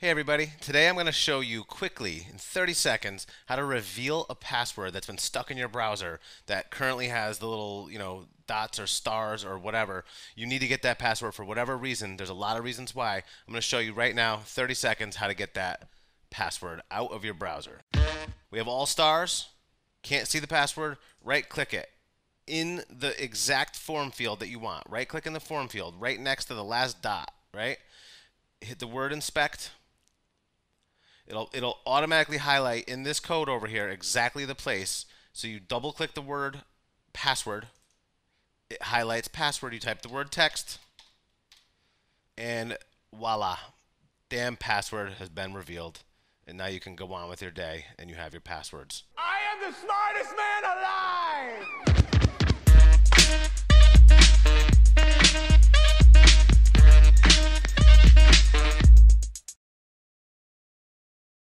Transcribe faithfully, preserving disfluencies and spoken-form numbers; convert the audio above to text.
Hey everybody, today I'm going to show you quickly, in thirty seconds, how to reveal a password that's been stuck in your browser that currently has the little, you know, dots or stars or whatever. You need to get that password for whatever reason. There's a lot of reasons why. I'm going to show you right now, thirty seconds, how to get that password out of your browser. We have all stars, can't see the password, right click it. In the exact form field that you want. Right click in the form field, right next to the last dot, right? Hit the word inspect. It'll, it'll automatically highlight in this code over here exactly the place. So you double click the word password. It highlights password. You type the word text. And voila. Damn password has been revealed. And now you can go on with your day and you have your passwords. I am the smartest man alive!